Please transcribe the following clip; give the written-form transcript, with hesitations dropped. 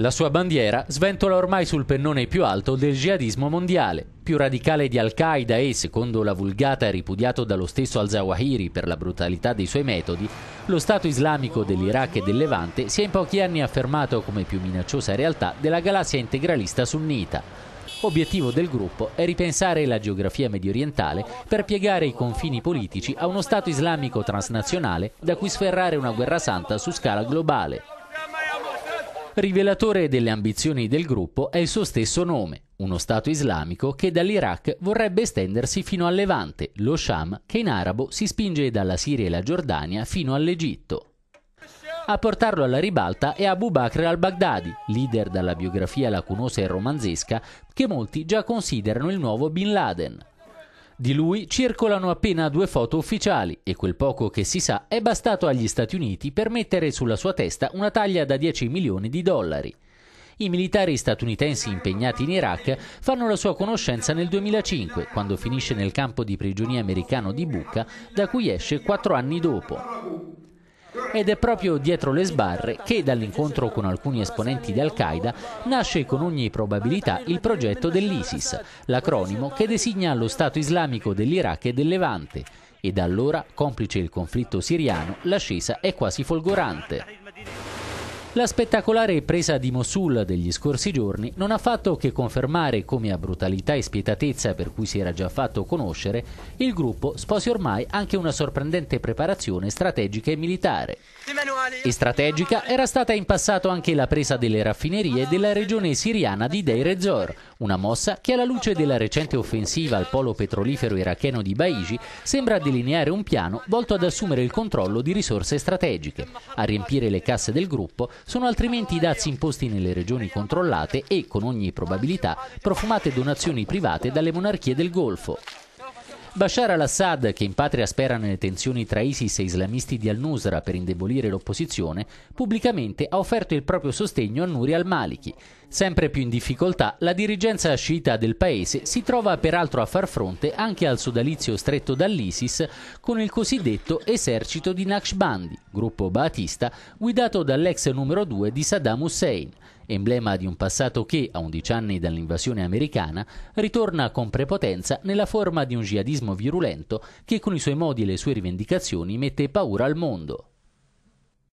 La sua bandiera sventola ormai sul pennone più alto del jihadismo mondiale, più radicale di Al-Qaeda e, secondo la vulgata ripudiato dallo stesso Al-Zawahiri per la brutalità dei suoi metodi, lo Stato Islamico dell'Iraq e del Levante si è in pochi anni affermato come più minacciosa realtà della galassia integralista sunnita. Obiettivo del gruppo è ripensare la geografia mediorientale per piegare i confini politici a uno Stato islamico transnazionale da cui sferrare una guerra santa su scala globale. Rivelatore delle ambizioni del gruppo è il suo stesso nome, uno Stato islamico che dall'Iraq vorrebbe estendersi fino al Levante, lo Sham, che in arabo si spinge dalla Siria e la Giordania fino all'Egitto. A portarlo alla ribalta è Abu Bakr al-Baghdadi, leader dalla biografia lacunosa e romanzesca che molti già considerano il nuovo Bin Laden. Di lui circolano appena 2 foto ufficiali e quel poco che si sa è bastato agli Stati Uniti per mettere sulla sua testa una taglia da 10 milioni di dollari. I militari statunitensi impegnati in Iraq fanno la sua conoscenza nel 2005, quando finisce nel campo di prigionia americano di Bucca, da cui esce 4 anni dopo. Ed è proprio dietro le sbarre che, dall'incontro con alcuni esponenti di Al-Qaeda, nasce con ogni probabilità il progetto dell'ISIS, l'acronimo che designa lo Stato Islamico dell'Iraq e del Levante. E da allora, complice il conflitto siriano, l'ascesa è quasi folgorante. La spettacolare presa di Mosul degli scorsi giorni non ha fatto che confermare come, a brutalità e spietatezza per cui si era già fatto conoscere, il gruppo sposi ormai anche una sorprendente preparazione strategica e militare. E strategica era stata in passato anche la presa delle raffinerie della regione siriana di Deir-e-Zor, una mossa che alla luce della recente offensiva al polo petrolifero iracheno di Baiji sembra delineare un piano volto ad assumere il controllo di risorse strategiche, a riempire le casse del gruppo. Sono altrimenti i dazi imposti nelle regioni controllate e, con ogni probabilità, profumate donazioni private dalle monarchie del Golfo. Bashar al-Assad, che in patria spera nelle tensioni tra ISIS e islamisti di Al-Nusra per indebolire l'opposizione, pubblicamente ha offerto il proprio sostegno a Nuri al-Maliki. Sempre più in difficoltà, la dirigenza sciita del paese si trova peraltro a far fronte anche al sodalizio stretto dall'ISIS con il cosiddetto esercito di Naqshbandi, gruppo ba'athista guidato dall'ex numero 2 di Saddam Hussein, emblema di un passato che, a 11 anni dall'invasione americana, ritorna con prepotenza nella forma di un jihadismo virulento che con i suoi modi e le sue rivendicazioni mette paura al mondo.